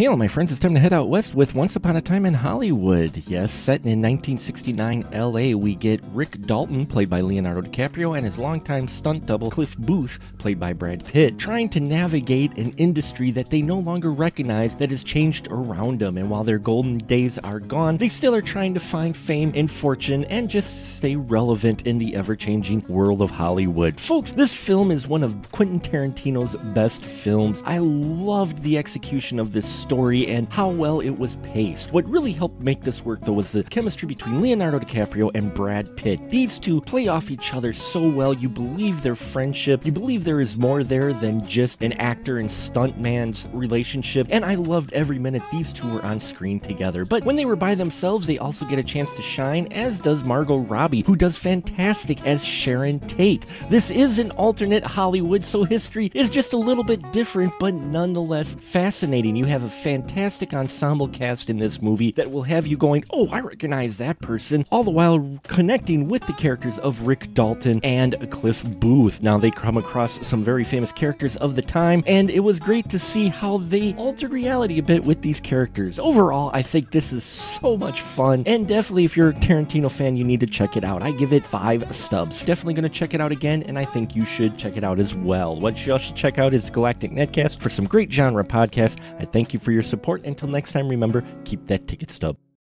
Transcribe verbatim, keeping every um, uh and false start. Hello, my friends. It's time to head out west with Once Upon a Time in Hollywood. Yes, set in nineteen sixty-nine L A, we get Rick Dalton, played by Leonardo DiCaprio, and his longtime stunt double Cliff Booth, played by Brad Pitt, trying to navigate an industry that they no longer recognize that has changed around them. And while their golden days are gone, they still are trying to find fame and fortune and just stay relevant in the ever-changing world of Hollywood. Folks, this film is one of Quentin Tarantino's best films. I loved the execution of this story. Story and how well it was paced. What really helped make this work, though, was the chemistry between Leonardo DiCaprio and Brad Pitt. These two play off each other so well. You believe their friendship. You believe there is more there than just an actor and stuntman's relationship. And I loved every minute these two were on screen together. But when they were by themselves, they also get a chance to shine, as does Margot Robbie, who does fantastic as Sharon Tate. This is an alternate Hollywood, so history is just a little bit different, but nonetheless fascinating. You have a fantastic ensemble cast in this movie that will have you going, oh, I recognize that person, all the while connecting with the characters of Rick Dalton and Cliff Booth. Now, they come across some very famous characters of the time, and it was great to see how they altered reality a bit with these characters. Overall, I think this is so much fun, and definitely if you're a Tarantino fan, you need to check it out. I give it five stubs. Definitely going to check it out again, and I think you should check it out as well. What you all should check out is Galactic Netcast for some great genre podcasts. I thank you for your support. Until next time, remember, keep that ticket stub.